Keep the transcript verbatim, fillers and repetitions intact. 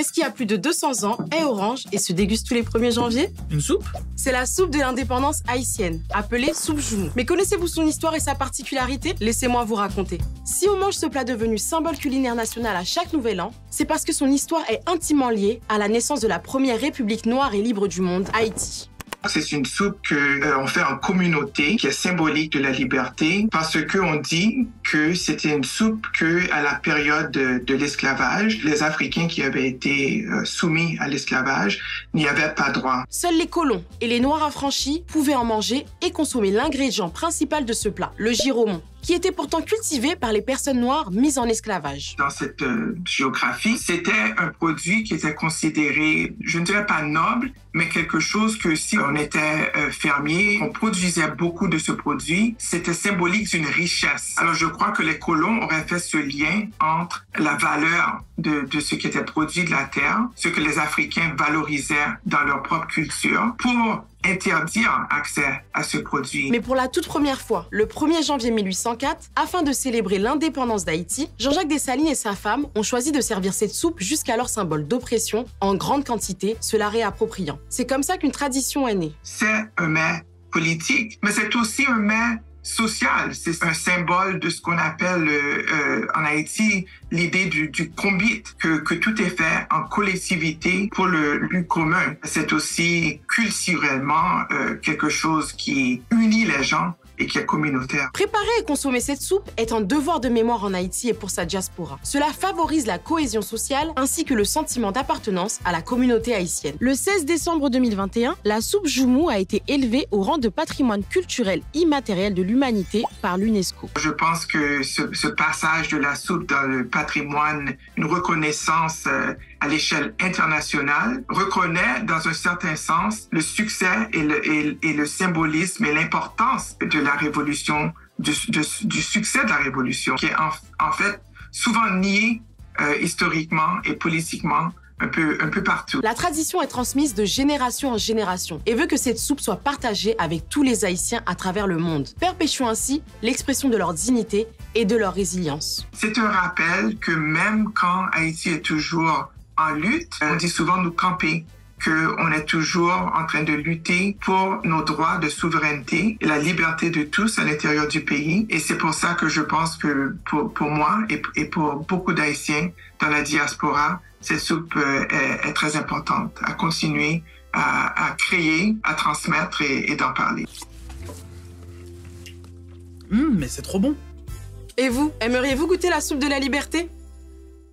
caisse qui a plus de deux cents ans, est orange et se déguste tous les premiers janvier. Une soupe? C'est la soupe de l'indépendance haïtienne, appelée soupe joumou. Mais connaissez-vous son histoire et sa particularité? Laissez-moi vous raconter. Si on mange ce plat devenu symbole culinaire national à chaque nouvel an, c'est parce que son histoire est intimement liée à la naissance de la première république noire et libre du monde, Haïti. C'est une soupe qu'on euh, fait en communauté, qui est symbolique de la liberté, parce qu'on dit que c'était une soupe que, à la période de, de l'esclavage, les Africains qui avaient été euh, soumis à l'esclavage n'y avaient pas droit. Seuls les colons et les Noirs affranchis pouvaient en manger et consommer l'ingrédient principal de ce plat, le giromon, qui était pourtant cultivé par les personnes noires mises en esclavage. Dans cette euh, géographie, c'était un produit qui était considéré, je ne dirais pas noble, mais quelque chose que si on était euh, fermier, on produisait beaucoup de ce produit, c'était symbolique d'une richesse. Alors je crois que les colons auraient fait ce lien entre la valeur de, de ce qui était produit de la terre, ce que les Africains valorisaient dans leur propre culture, pour interdire accès à ce produit. Mais pour la toute première fois, le premier janvier mille huit cent quatre, afin de célébrer l'indépendance d'Haïti, Jean-Jacques Dessalines et sa femme ont choisi de servir cette soupe jusqu'alors symbole d'oppression en grande quantité, se la réappropriant. C'est comme ça qu'une tradition est née. C'est un mets politique, mais c'est aussi un mets social. C'est un symbole de ce qu'on appelle euh, euh, en Haïti l'idée du, du combite, que, que tout est fait en collectivité pour le but commun. C'est aussi culturellement euh, quelque chose qui unit les gens et qui est communautaire. Préparer et consommer cette soupe est un devoir de mémoire en Haïti et pour sa diaspora. Cela favorise la cohésion sociale ainsi que le sentiment d'appartenance à la communauté haïtienne. Le seize décembre deux mille vingt et un, la soupe joumou a été élevée au rang de patrimoine culturel immatériel de l'humanité par l'UNESCO. Je pense que ce, ce passage de la soupe dans le patrimoine, une reconnaissance euh, à l'échelle internationale, reconnaît dans un certain sens le succès et le, et, et le symbolisme et l'importance de la révolution, du, de, du succès de la révolution, qui est en, en fait souvent nié euh, historiquement et politiquement un peu, un peu partout. La tradition est transmise de génération en génération et veut que cette soupe soit partagée avec tous les Haïtiens à travers le monde, perpétuant ainsi l'expression de leur dignité et de leur résilience. C'est un rappel que même quand Haïti est toujours en lutte, on dit souvent nous camper, qu'on est toujours en train de lutter pour nos droits de souveraineté et la liberté de tous à l'intérieur du pays. Et c'est pour ça que je pense que pour, pour moi et, et pour beaucoup d'Haïtiens dans la diaspora, cette soupe est, est très importante à continuer à, à créer, à transmettre et, et d'en parler. Mmh, mais c'est trop bon! Et vous, aimeriez-vous goûter la soupe de la liberté ?